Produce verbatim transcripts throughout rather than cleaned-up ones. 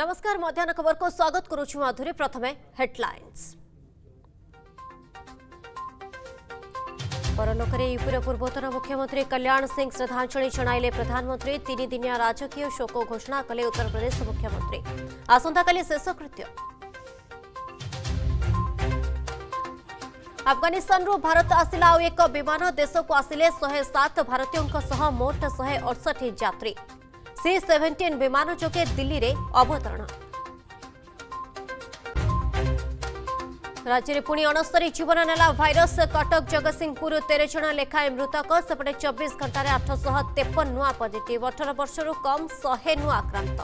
नमस्कार मध्याह्न खबर को स्वागत करुछु आधुरी प्रथमे हेडलाइंस। परलोकरे यूपीर पूर्वतन मुख्यमंत्री कल्याण सिंह श्रद्धांजलि जणाइले प्रधानमंत्री। तीन दिनिया राजकीय शोक घोषणा कले उत्तर प्रदेश मुख्यमंत्री। आसंताकाली शेषकृत्य। अफगानिस्तान भारत आसिला आउ एक विमान देश को आसिले शहे सात भारतीयों मोट शहे अड़सठ यात्री। सी सेवेन्टीन विमान जोगे दिल्ली रे अवतरण। राज्य में पुणी अणस्तरी जीवन नेला भाइरस। कटक जगतसिंहपुर तेरह जन लेखाएं मृतक। सेपटे चौबीस घंटे आठश तेपन नुआ पजिट। अठर वर्ष कम शहे नुआ आक्रांत।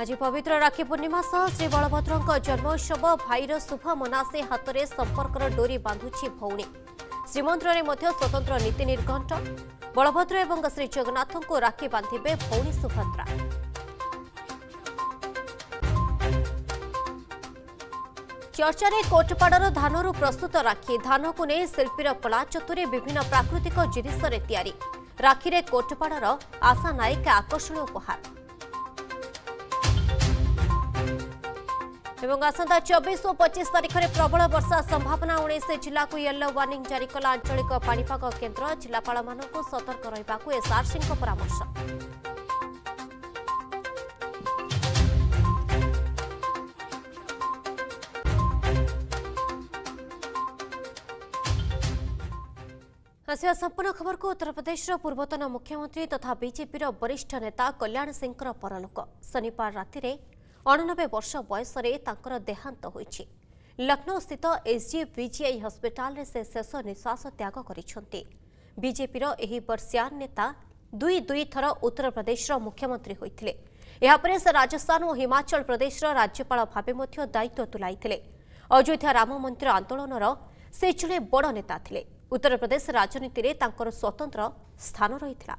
आज पवित्र राखी पूर्णिमा सह श्री बलभद्र जन्मोत्सव। भाईर शुभ मनासे हाथ में संपर्क डोरी बांधुची भौणी। श्रीमंदिर में स्वतंत्र नीति निर्घंट। बलभद्र एवं श्री जगन्नाथ को राखी बांधिबे भौणी सुभद्रा। चर्चा रे कोटपाड़र धानरू प्रस्तुत राखी। धान को नहीं शिल्पीर कला चतुरी। विभिन्न प्राकृतिक जिनिषरे तैयारी राखी रे कोटपाड़र आशा नायक आकर्षण उपहार। एवं आसंता चौबीस और पचीस तारीख में प्रबल वर्षा संभावना। उन्नीस जिला को येलो वार्निंग जारी कला आंचलिक पाणीपाग केन्द्र। जिलापाल मानकु सतर्क रहिबाकु एसआरसी को परामर्श। आसिया संपूर्ण खबर को। उत्तर प्रदेश पूर्वतन मुख्यमंत्री तथा बीजेपी वरिष्ठ नेता कल्याण सिंह परलोक। शनिवार राति अणानबे वर्ष बयस देहांत होइछि। लखनऊ स्थित एसजीवीजीआई हॉस्पिटल में से शेष निश्वास त्याग करिछन्ति। बीजेपी एही बर्षियान नेता दुई दुई थर उत्तर प्रदेश मुख्यमंत्री होइथिले। एहा परे से राजस्थान और हिमाचल प्रदेश राज्यपाल भाबे मध्ये दायित्व तुलाइथिले। अयोध्या राम मंदिर आंदोलन से जड़े बड़ नेता थिले। उत्तर प्रदेश राजनीति में तांकर स्वतंत्र स्थान रही था।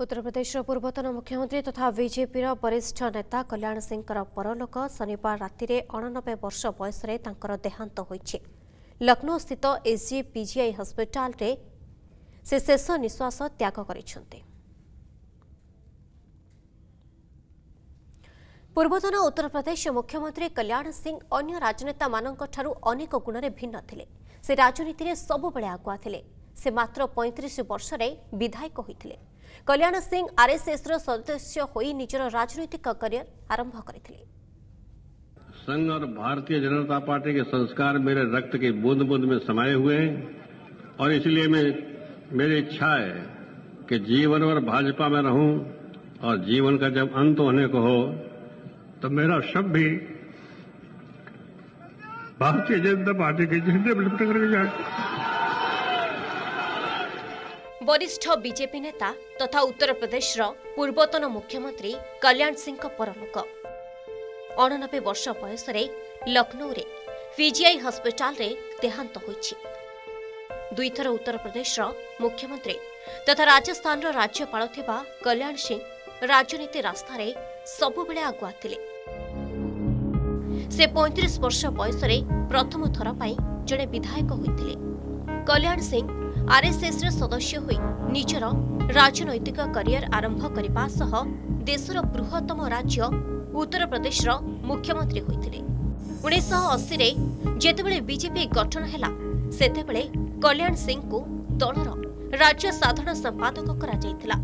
उत्तर प्रदेश पूर्वतन मुख्यमंत्री तथा बीजेपी वरिष्ठ नेता कल्याण सिंह परलोक शनिवार राति अणानबे वर्ष बयस देहांत होइछि। लखनऊ स्थित एसजीपीजीआई हॉस्पिटल रे से शेष निश्वास त्याग करिसन्ते। पूर्वतन उत्तर प्रदेश मुख्यमंत्री कल्याण सिंह अन्य राजनेता माननक ठारू अनेक गुण में भिन्न थिले। से राजनीति में सबुबले आगुआ थिले। से मात्र पैंतीस वर्ष रे विधायक होइथिले। कल्याण सिंह आरएसएस रो सदस्य होई निजर राजनीतिक करियर आरंभ करिथिले। संघ और भारतीय जनता पार्टी के संस्कार मेरे रक्त के बूंद बूंद में समाये हुए हैं और इसलिए मैं मेरी इच्छा है कि जीवन और भाजपा में रहूं और जीवन का जब अंत होने को हो तो मेरा शब्द भी भारतीय जनता पार्टी के झंडे पर लिपट कर जाए। वरिष्ठ बीजेपी नेता तथा उत्तर प्रदेश पूर्वतन मुख्यमंत्री कल्याण सिंह परलोक अणानबे वर्ष बयस लखनऊ रे पीजीआई हॉस्पिटल रे देहांत होइछि। दुई थर उत्तर प्रदेश मुख्यमंत्री तथा राजस्थान राज्यपाल थिबा कल्याण सिंह राजनीति रास्ता रे सबुबले आगुआ थिले। से पैंतीस वर्ष बयस प्रथम थर पाई जड़े विधायक होइथिले। कल्याण सिंह आरएसएस रे सदस्य होई निजर राजनैतिक करियर आरंभ करिबा सह देशर बृहत्तम राज्य उत्तर प्रदेश मुख्यमंत्री होइथिले। उन्नीस सौ अस्सी रे जेतेबेले बीजेपी गठन हैला सेतेबेले कल्याण सिंह को दलर राज्य साधारण संपादक करा जायतिला।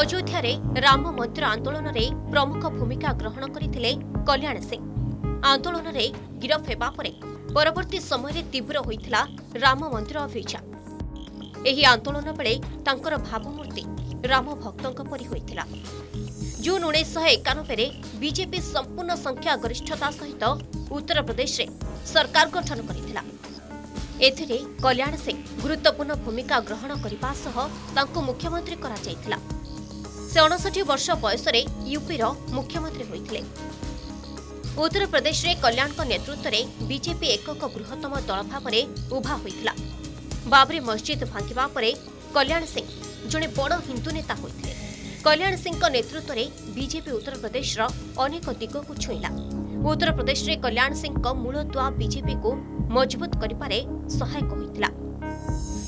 अयोध्या रे राम मंदिर आंदोलन रे प्रमुख भूमिका ग्रहण करिथिले कल्याण सिंह। आंदोलन रे गिरफ हेबा परे परवर्ती समय रे तीव्र होइथिला राम मंदिर अभियान। एही आंदोलन बेले तांकर भावमूर्ति राम भक्तक परि होइथिला। जून उन्नीस सौ एकानबे बीजेपी संपूर्ण संख्या गरिष्ठता सहित उत्तर प्रदेश रे सरकार गठन करिथिला। एथिरे कल्याण सिंह गुरुत्वपूर्ण भूमिका ग्रहण करिबा सह तांको मुख्यमंत्री करा जायतिला। से उनसठ वर्ष बयस रे यूपी रो मुख्यमंत्री होइथिले। उत्तर प्रदेश रे कल्याण को नेतृत्व रे बीजेपी एकक बृहत्तम दल भाबरे उभा होइथिला। बाबरी मस्जिद भांगिबा परे कल्याण सिंह जने बड़ हिंदू नेता होइथिले। कल्याण सिंह नेतृत्व में बीजेपी उत्तर प्रदेश अनेक दिग को छुईला। उत्तर प्रदेश में कल्याण सिंह मूलदुआ बीजेपी को मजबूत करिपारे सहायक होइतिला।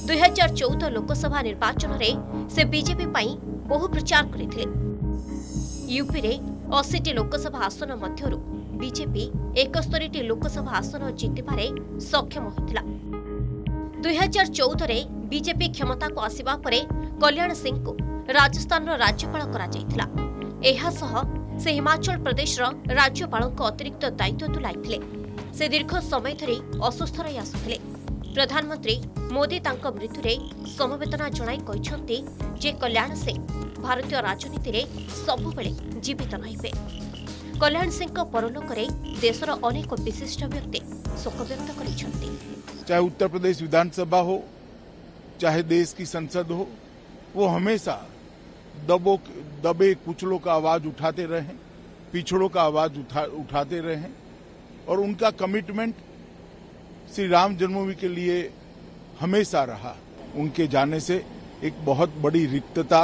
दो हज़ार चौदह लोकसभा निर्वाचन में से बीजेपी पाई बहु प्रचार करथिले। यूपी रे अस्सी लोकसभा आसन मध्यरु बीजेपी इकहत्तर टी लोकसभा आसन जीतिबारे सक्षम होइतिला। दो हज़ार चौदह रे बीजेपी क्षमता को आसीबा परे कल्याण सिंह को राजस्थान राज्यपाल करा जायतिला। एहा सह से हिमाचल प्रदेश राज्यपाल अतिरिक्त दायित्व तुलाइथिले। से दीर्घ समय धरी अस्वस्थ रही आसुथिले। प्रधानमंत्री मोदी तांका मृत्यु रे समवेदना जणाई कहिसंती जे कल्याण सिंह भारतीय राजनीति रे सबुबेले जीवित रहिबे। कल्याण सिंह परलोक रे देशर अनेक विशिष्ट व्यक्ति शोक व्यक्त करिसंती। चाहे उत्तर प्रदेश विधानसभा हो चाहे देश की संसद हो, वो हमेशा दबो दबे कुचलों का आवाज उठाते रहे, पिछड़ों का आवाज उठा, उठाते रहे और उनका कमिटमेंट श्री राम जन्मभूमि के लिए हमेशा रहा। उनके जाने से एक बहुत बड़ी रिक्तता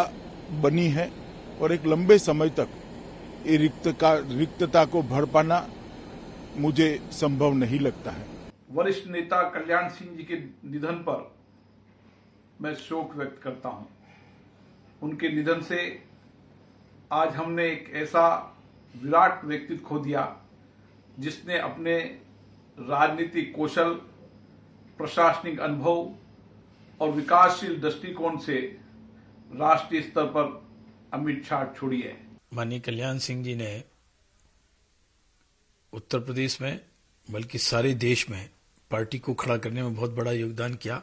बनी है और एक लंबे समय तक ये रिक्त का रिक्तता को भर पाना मुझे संभव नहीं लगता है। वरिष्ठ नेता कल्याण सिंह जी के निधन पर मैं शोक व्यक्त करता हूँ। उनके निधन से आज हमने एक ऐसा विराट व्यक्तित्व खो दिया जिसने अपने राजनीतिक कौशल, प्रशासनिक अनुभव और विकासशील दृष्टिकोण से राष्ट्रीय स्तर पर अमिट छाप छोड़ी है। माननीय कल्याण सिंह जी ने उत्तर प्रदेश में बल्कि सारे देश में पार्टी को खड़ा करने में बहुत बड़ा योगदान किया।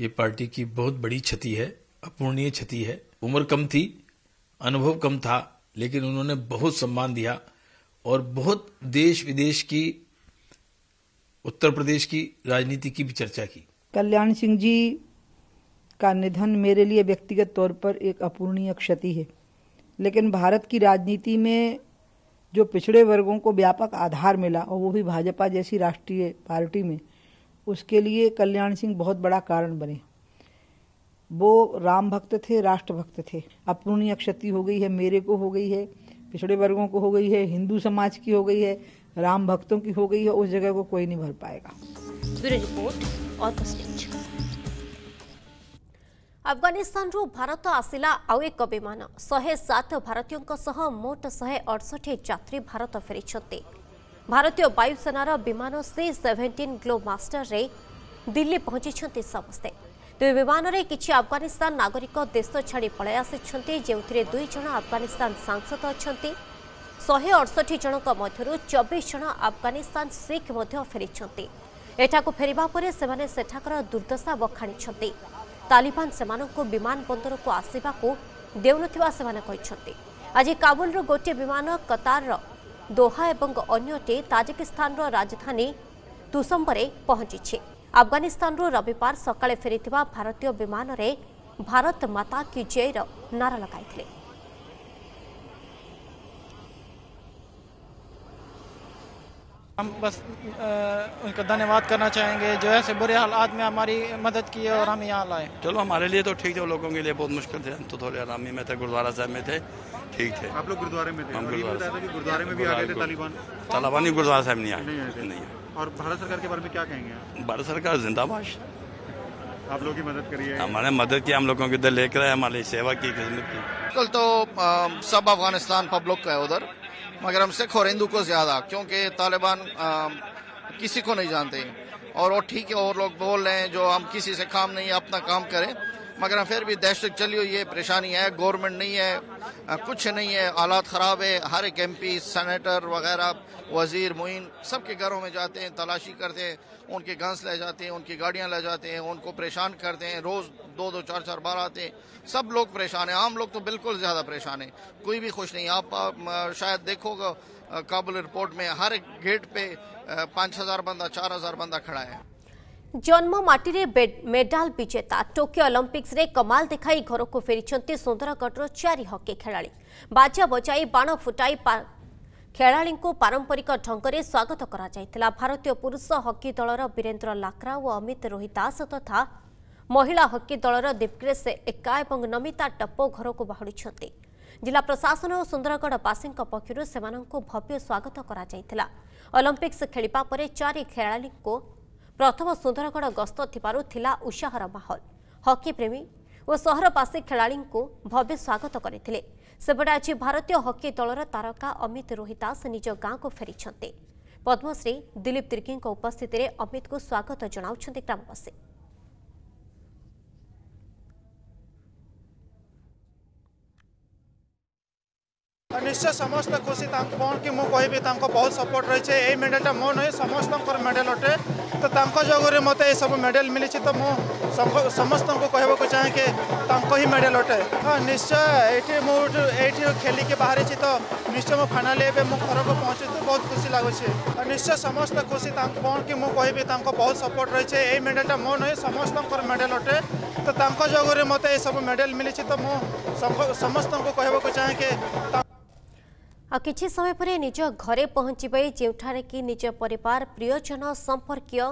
ये पार्टी की बहुत बड़ी क्षति है, अपूर्णीय क्षति है। उम्र कम थी, अनुभव कम था, लेकिन उन्होंने बहुत सम्मान दिया और बहुत देश विदेश की उत्तर प्रदेश की राजनीति की भी चर्चा की। कल्याण सिंह जी का निधन मेरे लिए व्यक्तिगत तौर पर एक अपूर्णीय क्षति है, लेकिन भारत की राजनीति में जो पिछड़े वर्गों को व्यापक आधार मिला और वो भी भाजपा जैसी राष्ट्रीय पार्टी में, उसके लिए कल्याण सिंह बहुत बड़ा कारण बने। वो राम भक्त थे, राष्ट्र भक्त थे। अपूर्णीय क्षति हो गई है, मेरे को हो गई है, पिछड़े वर्गों को हो गई है, हिंदू समाज की हो गई है, राम भक्तों की हो गई है। उस जगह को कोई नहीं भर पाएगा। Bureau report Argus news. Afghanistan रू भारत आसिला आउ एक विमान शहे सात भारतीयों सह मोट शहे अड़सठ यात्री भारत फेरी। भारतीय वायुसेनार विमान सी सेवेन्टीन ग्लो मास्टर रे दिल्ली पहुंची समस्ते। दुई विमान रे किछि अफगानिस्तान नागरिक देश छाड़ी पलै आसिछन्ते, जेउथिरे दुई जण अफगानिस्तान सांसद अछन्ते। शहे अड़सठ जनक मध्यरु चौबीस जण अफगानिस्तान सिख मध्य फेरिछन्ते। एठाकु फेरिबा परे सेमाने सेठाकर दुर्दशा बखाणिछन्ते। तालिबान सेमानकु विमान बंदरकु आसिबाकु देउनथिबा सेमाने कहिछन्ते। आज काबुलर गोटे विमान कतारर दोहा एवं अन्यटे ताजिकिस्तानर राजधानी तुसम्बरे पहुंचीछे। अफगानिस्तान रविवार सकाले फेरी भारतीय विमान रे भारत माता की जय रो नारा लगाई। हम बस उनका धन्यवाद करना चाहेंगे जो ऐसे बुरे हालात में हमारी मदद की और हम यहाँ लाए। चलो हमारे लिए तो ठीक थे, लोगों के लिए बहुत मुश्किल थे। हम तो थोड़े आरामी में थे, गुरुद्वारा साहब में थे, ठीक थे। आप लोग गुरुद्वारे में थे? हम गुरुद्वारे में भी आ गए थे। तालिबान तालिबानी गुरुद्वारा साहब नहीं आए। नहीं। और भारत सरकार के बारे में क्या कहेंगे? भारत सरकार जिंदाबाद, आप लोगों की मदद करिए। हमारे मदद की, हम लोगों को इधर लेकर आए, हमारी सेवा की, खिदमत की। कल तो आ, सब अफगानिस्तान पब्लिक का है उधर, मगर हम सिख और हिंदू को ज्यादा, क्योंकि तालिबान आ, किसी को नहीं जानते और वो ठीक है। और लोग बोल रहे हैं जो हम किसी से काम नहीं, अपना काम करें, मगर फिर भी दहशत चली हुई है, परेशानी है, गवर्नमेंट नहीं है, कुछ नहीं है, हालात ख़राब है। हर एक एम पी, सेनेटर वगैरह, वजीर, मुइन सबके घरों में जाते हैं, तलाशी करते हैं, उनके गन्स ले जाते हैं, उनकी गाड़ियां ले जाते हैं, उनको परेशान करते हैं। रोज़ दो दो चार चार बार आते हैं। सब लोग परेशान हैं, आम लोग तो बिल्कुल ज़्यादा परेशान हैं, कोई भी खुश नहीं। आप, आप शायद देखोगे काबुल एयरपोर्ट में हर एक गेट पे पाँच हज़ार बंदा, चार हज़ार बंदा खड़ा है। जन्ममाटी रे मेडाल विजेता टोकियो ओलंपिक्स रे कमाल देखाई घर को फेरी सुंदरगढ़ चारि हॉकी खेलाड़ी। बाजा बजाई बाण फुटाई खेलाड़ी को पारंपरिक ढंग से स्वागत करा जायतिला। भारतीय पुरुष हॉकी दलर वीरेंद्र लाक्रा और अमित रोहिदास तथा महिला हॉकी दलर दीपग्रेस एका और नमिता टप्पो घर को बाहुड़ी। जिला प्रशासन और सुंदरगढ़वासी पक्ष भव्य स्वागत करा। ओलंपिक्स खेलिबा परे चारि खेलाड़ी को प्रथम सुंदरगढ़ गस्त थिला उत्साहर माहौल। हॉकी प्रेमी और सहरवासी खेलाड़ी को भव्य स्वागत करते। सेपटे आज भारतीय हॉकी दलर तारका अमित रोहितास निज गाँ को फेरी। पद्मश्री दिलीप तिर्की उपस्थिति में अमित को स्वागत जनाउछन्ते ग्रामवासी। निश्चय समस्त खुशी कौन कि मुझे कहूँ बहुत सपोर्ट रही है। यही मेडेलटा मो नुहे समस्त मेडेल अटे तो जगह मत सब मेडेल मिली तो मुझे समस्त को कहवाक चाहे कि ही मेडेल अटे। हाँ निश्चय ये मुझे खेलिकी बाहरी तो निश्चय मो फाइनाली एवं मो घर को पहुँची तो बहुत खुशी लगुच। निश्चय समस्त खुशी कौन कि मुझे कहूँ बहुत सपोर्ट रही है। यही मेडेलटा मो नुहे समस्त मेडेल अटे तो जगह मत सब मेडेल मिली तो मुझे समस्त को कहवाक चाहे कि आ किछि समय पर निज घरे पहुंचबे जेठारे कि निज परिवार प्रियजन संपर्कीय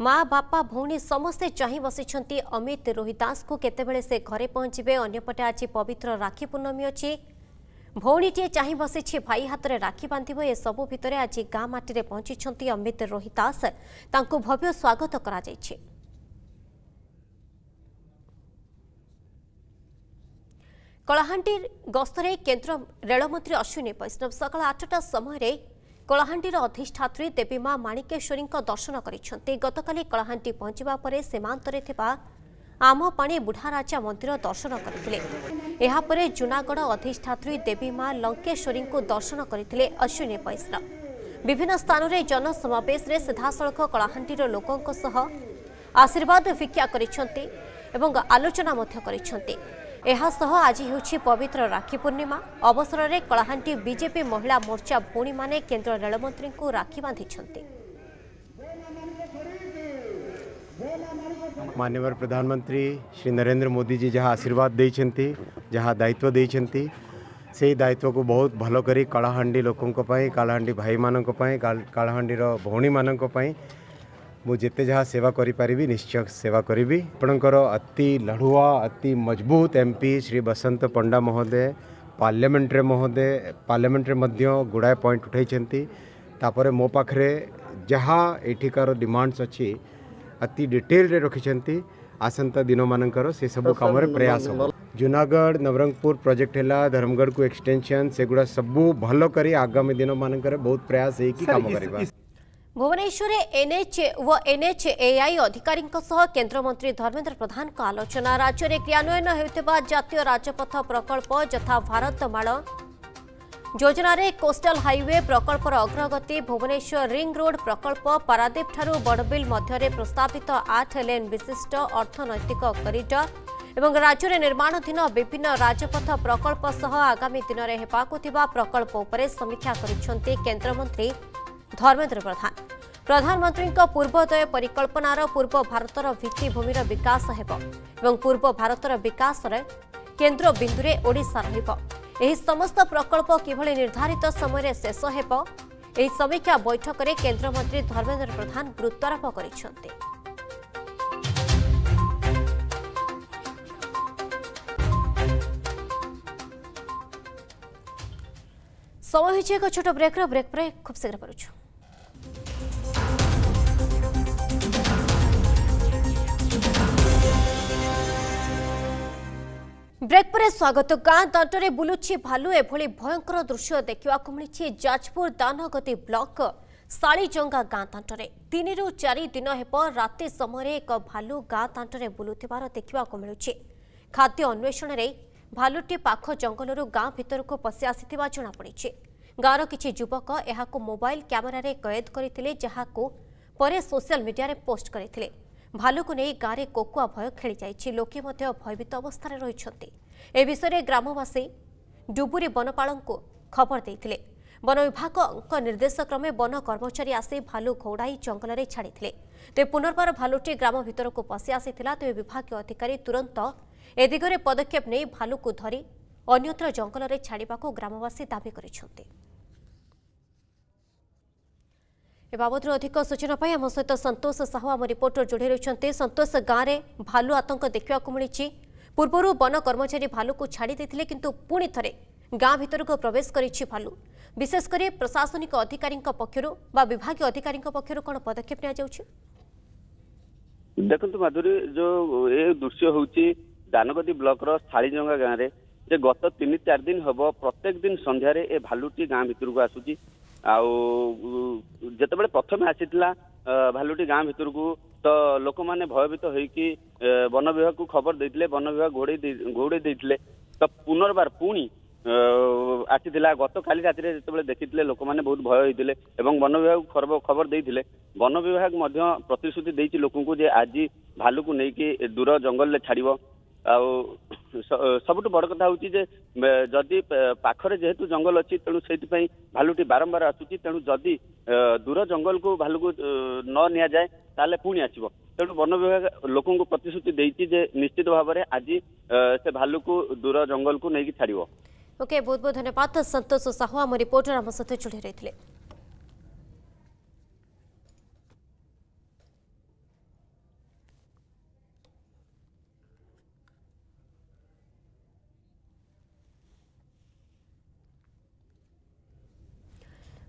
माँ बापा भौणी समस्ते चाहि बसिछंती अमित रोहितास को केतेबेले से घरे पहुंचबे। अन्यपटे आज पवित्र राखी पूर्णमी अछि। भौणीटे चाहि बसिछि भाई हाथ रे राखी बांधिबो। ए सबु भितरे आज गाँ माटी रे पहुंचीछंती अमित रोहितास। तांको भव्य स्वागत करा जायछि। कलाहांडी गस्तरे केन्द्र रेलमंत्री अश्विनी वैष्णव सकाल आठटा समय कलाहांडीर अधिष्ठात्री देवी माँ माणिकेश्वरी दर्शन करिसेंती। गतकाली कलाहांडी पहुंचवा परे सीमांतरे थिबा आमपाणी बुढ़ाराजा मंदिर दर्शन करथिले। एहा परे जुनागढ़ अधिष्ठात्री देवी माँ लंकेश्वरी दर्शन करथिले अश्विनी वैष्णव। विभिन्न स्थान में जनसमावेश सीधासख कलाहांडीर लोकंक सह आशीर्वाद भिक्षा करिसेंती एवं आलोचना मध्य करिसेंती। एहा सह आज होछि पवित्र राखी पूर्णिमा। अवसर में कलाहांडी बीजेपी महिला मोर्चा भौणी माने केन्द्र रेलमंत्री को राखी बांधिछन्ते। माननीय प्रधानमंत्री श्री नरेंद्र मोदी जी जहाँ आशीर्वाद देइछन्ते जहाँ दायित्व देइछन्ते से दायित्व को बहुत भलो करी कलाहांडी लोकन को पाई कलाहांडी भाई मानन को पाई कलाहांडी रो भौणी मानन को पाई मु जिते जहाँ सेवा करी निश्चय सेवा करी। आपणकर अति लड़ुआ अति मजबूत एमपी श्री बसंत पंडा महोदय पार्लियामेंट महोदय पार्लियामेंट मध्य गुड़ाए पॉइंट उठाई। तापर मो पाखे जहाँ एठिकार डिमांड्स अच्छी अति डिटेल रे रखिंट आसंता दिन मानकर से सब काम प्रयास हम। जूनागढ़ नवरंगपुर प्रोजेक्ट है धर्मगढ़ को एक्सटेंशन सेगुड़ा सबू भल कर आगामी दिन मानकर बहुत प्रयास होकर। भुवनेश्वर एनएच व एनएचएआई अधिकारी केन्द्रमंत्री धर्मेन्द्र प्रधान का आलोचना। राज्य में क्रियान्वयन होता जातीय राजपथ प्रकल्प जथा भारतमाल योजन कोस्टल हाईवे प्रकल्पर अग्रगति। भुवनेश्वर रिंग रोड प्रकल्प पारादीप ठारू बड़बिल मध्य प्रस्तावित आठ लेन विशिष्ट अर्थनैतिक कॉरिडर और राज्य में निर्माणाधीन विभिन्न राजपथ प्रकल्प सह आगामी दिन में होगा प्रकल्प उपर समीक्षा केन्द्रमंत्री धर्मेन्द्र प्रधान। प्रधानमंत्री पूर्वोदय परिकल्पनार पूर्व भारतर भित्तिभूमिर विकास एवं पूर्व भारतर विकास केन्द्र बिंदुरे ओडिशा रहिबो। एही समस्त प्रकल्प किभली निर्धारित समय शेष हेबो एही समीक्षा बैठक में केन्द्रमंत्री धर्मेन्द्र प्रधान गुरुत्वारोप करिसेंते। समय हो एक छोट ब्रेक ब्रेक पर खूब शीघ्र पड़ुँ। ब्रेक पर स्वागत। गाँ दंडे बुलुची भालु एभली भयंकर दृश्य देखा मिली जाजपुर दानगति ब्लॉक सालीजंगा गाँ दंडे तीन रु चार दिन हेब राति समय एक भालु गाँ दंडे बुलुथिबार देखा मिलूँ। खाद्य अन्वेषण रे भालुटी पाख जंगल गाँ भर को पशि आसी जनापड़ी। गाँवर किसी युवक यह मोबाइल क्यमेर कैद करते जहाँ पर सोशल मीडिया रे पोस्ट करते। भालू को नहीं गाँव में कोकुआ भय खेली जाए लोके भयभीत अवस्था रही। ए विषय ग्रामवासी डुबुरी वनपाल को खबर देते। वन विभाग निर्देश क्रमे वन कर्मचारी आसी भालू घोड़ाई जंगल में छाड़ी तेज पुनर्बार भालुटी ग्राम भर को पशि आसी तेज विभाग अधिकारी तुरंत ए दिगरे पदक्षेप नहीं भालू को धरी अन्यत्र जंगल में छाड़वाक ग्रामवासी दावी करछन्ते। ए बाबद अधिक सूचना आम सहित संतोष साहू आम रिपोर्टर जोड़ी रही। संतोष, गाँव में भालू आतंक देखा मिली। पूर्व वन कर्मचारी भालू को छाड़ी देते किंतु पुणी थे गाँ भरक प्रवेश करी भालू। विशेषकर प्रशासनिक अधिकारी पक्षर विभागीय अधिकारी पक्षर कौन पदक्षेप नि देखु माधुरी जो ये दृश्य हूँ दानगदी ब्लक शालीजंगा गाँव में जे गत तीन चार दिन हम प्रत्येक दिन संध्यारे ए भालूटी गाँ भरक आसूची। आतबले प्रथम आसीला भालूटी गाँ भरक तो लोक मैंने भयभीत होकी वन विभाग को खबर देते वन विभाग घोड़े घोड़े देते तो पुनर्बार पुणी आसीला। गत काली रात जो देखी लोक मैंने बहुत भय होते वन विभाग को खबर देते वन विभाग प्रतिश्रुति देती लोक आज भालू को लेकिन दूर जंगल छाड़। आउ सबुठ बड़ कथा हूँ जदि पाखरे जेहेतु जंगल अच्छी तेणु से भालूटी बारंबार आसूची। तेणु जदि दूर जंगल को भालू को न निया जाए ताले पुणी आसब। तेणु वन विभाग लोक प्रतिश्रुति देती निश्चित भाव में आज से भालू को दूर जंगल को लेकिन छाड़। ओके, बहुत बहुत धन्यवाद संतोष साहू आम रिपोर्टर आम सहित जोड़ी रही।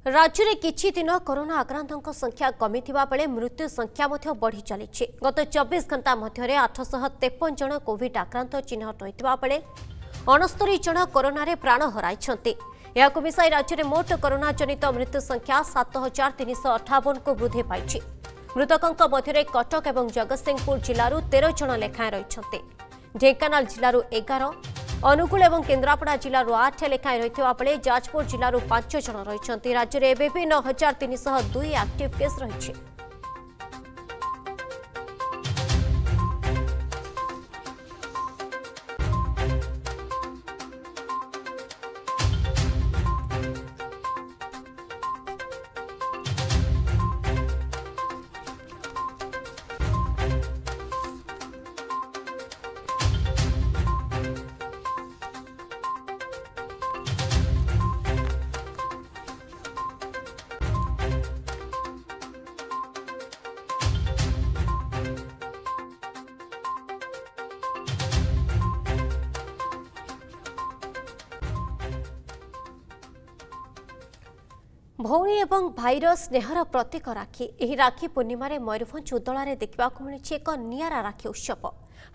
राज्य में किछि दिन कोरोना आक्रांतों संख्या कमी बेले मृत्यु संख्या बढ़ी चली। गत चौबीस घंटा मध्य आठशह तेपन जन कोविड आक्रांत चिन्हट होता बेले अणस्तरी जन कोरोन प्राण हर मिसाई राज्य में मोट कोरोना जनित मृत्यु संख्या सात हजार तीन शह अठावन को वृद्धि पाई। मृतकों मध्य कटक और जगत सिंहपुर जिलूर तेरह जन लेखाएं रही। ढेंकानाल जिलूर एगार, अनुगुल एवं केन्द्रापड़ा जिलूर आठ लेखाएं रही बेले जाजपुर जिलूर पांच जन रही। राज्य में एबे भी नौ हजार तीन शह दुई एक्टिव केस रही। भौणी एवं भाईर स्नेहर प्रतीक राखी। एही राखी पूर्णिमा मयूरभंज उदलार देखा मिली एक नियारा राखी उत्सव।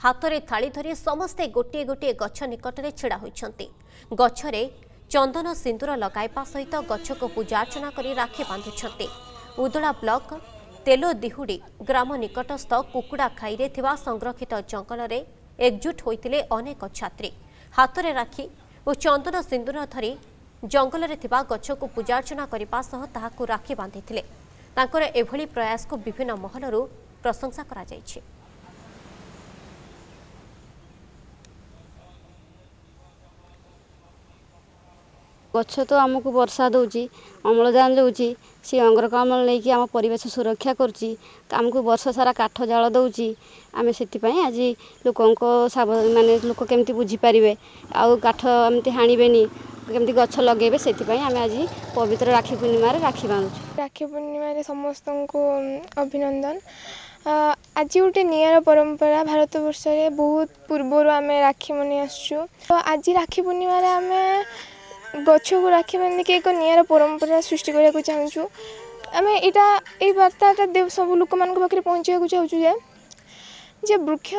हाथ में थाली धरी समस्ते गोटे गोटे गछ निकट में छेड़ा होती गछरे चंदन सिंदूर लगाइबा सहित गछ को पूजा अर्चना कर राखी बांधुंट। उदला ब्लक तेलोदिहुड़ी ग्राम निकटस्थ कुकुड़ाखाई संरक्षित जंगल में एकजुट होते अनेक छात्री हाथ में राखी और चंदन सिंदूर धरी जंगल में गछ को पूजा अर्चना करने सह ताकू राखी बांधि एभली प्रयास को विभिन्न महलरू प्रशंसा करा जायछि। गछ तो आमको वर्षा दौची, अम्लजान दौची, सी अंगरक अम्ल लेकिन आम परिवेश सुरक्षा करुच्ची। आमको वर्ष सारा काठ जाल दौची। आम से आज लोक मानने लोक केमती बुझीपारे आउ काठ एमती हाणीबेनी केमती गछ लगे से आम आज पवित्र राखी पूर्णिमा राखी बांधु। राखी पूर्णिमा समस्त को अभिनंदन। आज गोटे नियारा परंपरा भारत वर्ष बहुत पूर्वर आम राखी मनि आसु। आज राखी पूर्णिमा आम गछ को राखी बांधिक एक नियारा परंपरा सृष्टि करने को चाहूँ। आम यहाँ बार्ता सब लोक मान पाखे पहुँचा चाहूँ जे वृक्ष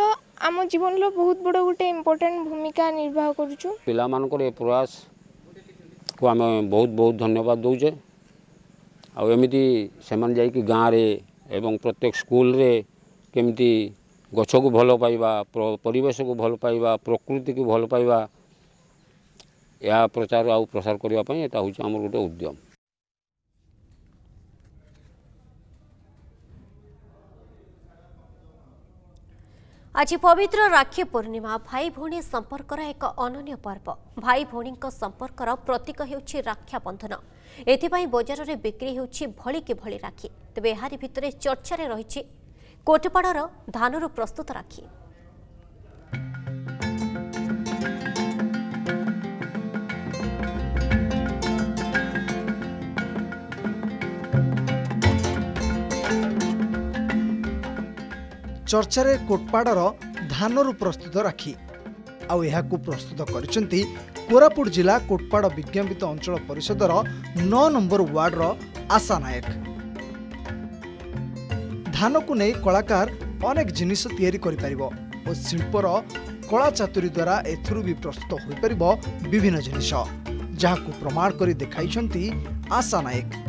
आम जीवन रो बहुत बड़ गोटे इम्पोर्टेन्ट भूमिका निर्वाह करूँ। पिला मान प्रयास को आम बहुत बहुत धन्यवाद दौचे। आमती से गाँव एवं प्रत्येक स्कूल रे केमती गछ को भल पाइबा, परिवेश को भल पाइबा, प्रकृति को भल पाइबा, या प्रचार आउ प्रसार करने आम गोटे उद्यम। आज पवित्र राखी पूर्णिमा भाई भौणी संपर्क एक अनन्य पर्व। भाई भौणी संपर्क प्रतीक होउछि रक्षा बंधन। एथिपाई बाजार में बिक्री होउछि भली के भली राखी। तबे एहारी भितरे चर्चा रे रहिछि कोटपाड़र धानरू प्रस्तुत राखी। चर्चार कोटपाड़र धानू प्रस्तुत राखी आउ प्रस्तुत करिसेंती कोरापुट जिला कोटपाड़ विज्ञापित अंचल परिषदर नौ नंबर वार्डर आशा नायक। धान को नहीं कलाकार अनेक जिनिस तैयारी करिपारिबो और शिल्पर कला चातुरी द्वारा एथुरु भी प्रस्तुत होइपारिबो विभिन्न जिनिस जहां प्रमाण करी देखाइछंती आशा नायक।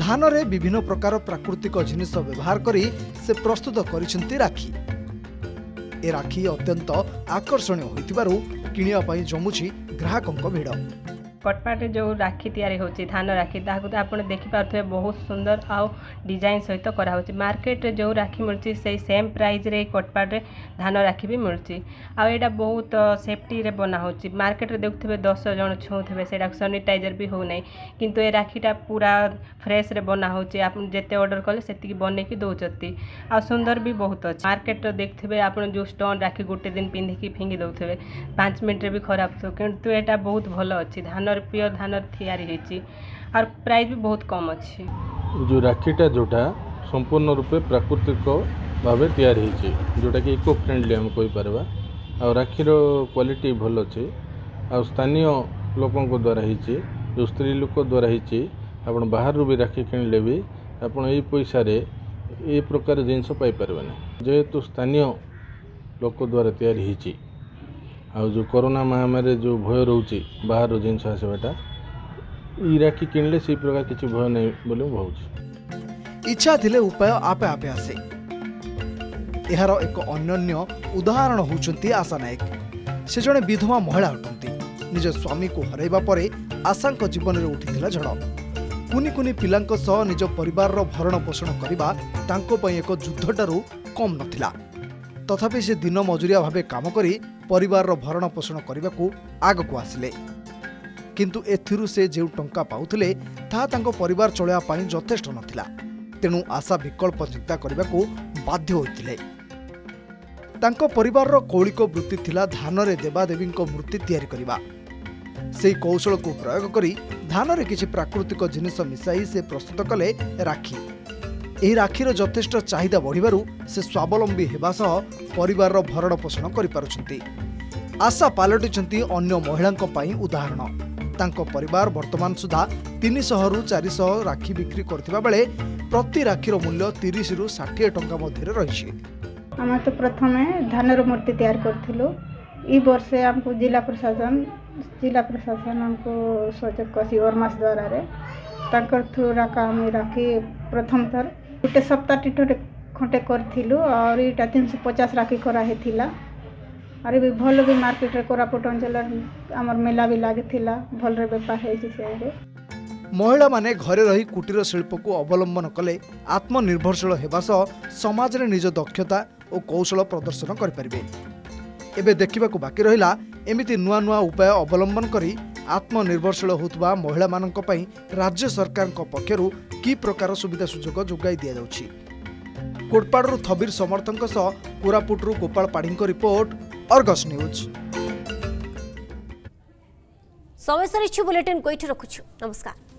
धान रे विभिन्न प्रकार प्राकृतिक जिनिस व्यवहार करी से प्रस्तुत करिसेंती राखी। ए राखी अत्यंत आकर्षणीय होइतिबारु किनिया पई जमुछि ग्राहकक भिड़। कोटपाटे जो राखी तैयारी होछि धान राखी ताकू त आपण देखि पाथबे बहुत सुंदर आ डिजाइन सहित करा होछि। मार्केट रे जो राखी मिलछि से सेम प्राइस रे कोटपाट रे धान राखी भी मिलछि आ एटा बहुत सेफ्टी रे बना होछि। मार्केट रे देखथबे दस जण छौथबे सेटा सैनिटाइजर भी हो नै किंतु ए राखीटा पूरा फ्रेश रे बना होछि। आपण जेते ऑर्डर करले सेति बने कि दोचति आ सुंदर भी बहुत अछि। मार्केट रे देखथबे आपण जो स्टोन राखी गोटे दिन पिंधि कि फिंगी दोथबे पाँच मिनट रे भी खराब तो किंतु एटा बहुत भलो अछि। धान प्योर धान तैयारी और प्राइस भी बहुत कम अच्छी। जो राखीटा जोटा संपूर्ण रूपे प्राकृतिक भाव तैयारी जोटा कि इको फ्रेंडली आम कहीपर आ राखीर क्वालिटी भल अच्छे आ स्थानीय लोकों द्वारा होती जो स्त्री लोक द्वारा होती आप बाहर भी राखी किणले भी आपड़ ये पैसा ये प्रकार जिनस पाइपर ना जेहेतु स्थानीय लोक द्वारा तैयारी होती आ जो कोरोना महामारी जो भय रोचे बाहर जिनस आसवाटा ई राखी किणले से प्रकार किसी भय नहीं बोले भावी इच्छा थिले उपाय आपे आपे आसे। यार एक अन्य उदाहरण होउछंती आशा नायक। से जड़े विधवा महिला अटंती निज स्वामी को हरैबा परे आशा जीवन में उठिथिला झड़। कुनी कुनी पिलांक सह निज परिवार भरण पोषण करबा तांको पय एक युद्धटारू कम नथिला। तथापि से दिन मजुरिया भावे काम करी परिवार भरण पोषण करने आग को आसिले किंतु एथिरु से जो टंका पाउथिले ता तांको परिवार चलाया पाई जथेष्ट नथिला। तेणु आशा विकल्प चिंता करने को बाध्य होइथिले। तांको परिवार कौलिक वृत्ति थिला धान रे देवादेवी मूर्ति तैयारी करिबा। सेई कौशल को प्रयोग करी धान रे किछि प्राकृतिक जिनिस मिसाई से प्रस्तुत कले राखी। एही राखीर जथेष्ट चाहिदा बढ़िबारु से स्वावलंबी हेबा सह परिवार भरण पोषण करिपारुछन्ति। आशा पालटिछन्ति अन्य महिलांक पई उदाहरण। तांको परिवार वर्तमान सुधा तीन सौ रु चार सौ राखी बिक्री करथिबा बेले प्रति राखीर मूल्य तीस रु साठ टंका मध्यरे रहिछि। हम तो प्रथमे धानर मूर्ति तैयार करथिलु। ई वर्षे हमको जिला प्रशासन जिला प्रशासन हमको सोच कसी और मास द्वारा रे तांकर थुरा काम राखी प्रथम थर गोटे सप्ताह टीटे खंटे करूँ और यहाँ तीन सौ पचास राखी कराई और भी भल भी मार्केट रे कोरापुट अंचल आमर मेला भी लगी भल रे बेपार हो। महिला माने घरे रही कुटीर शिल्प को अवलंबन कले आत्मनिर्भरशील होगा समाज में निज दक्षता और कौशल प्रदर्शन करें। एबे देखा बाकी रहा एमती नुआ नुआ उपाय अवलंबन करी आत्मनिर्भरशील होतबा महिला मानन को पई राज्य सरकार पक्षरु की प्रकार सुविधा सुजोग जोगाई दिया जाउछि। कोटपाड़रु थबीर समर्थक सह कोरापुटरु Gopal Padhi report Argus news. समय बुलेटिन कोइठ रखुछु नमस्कार।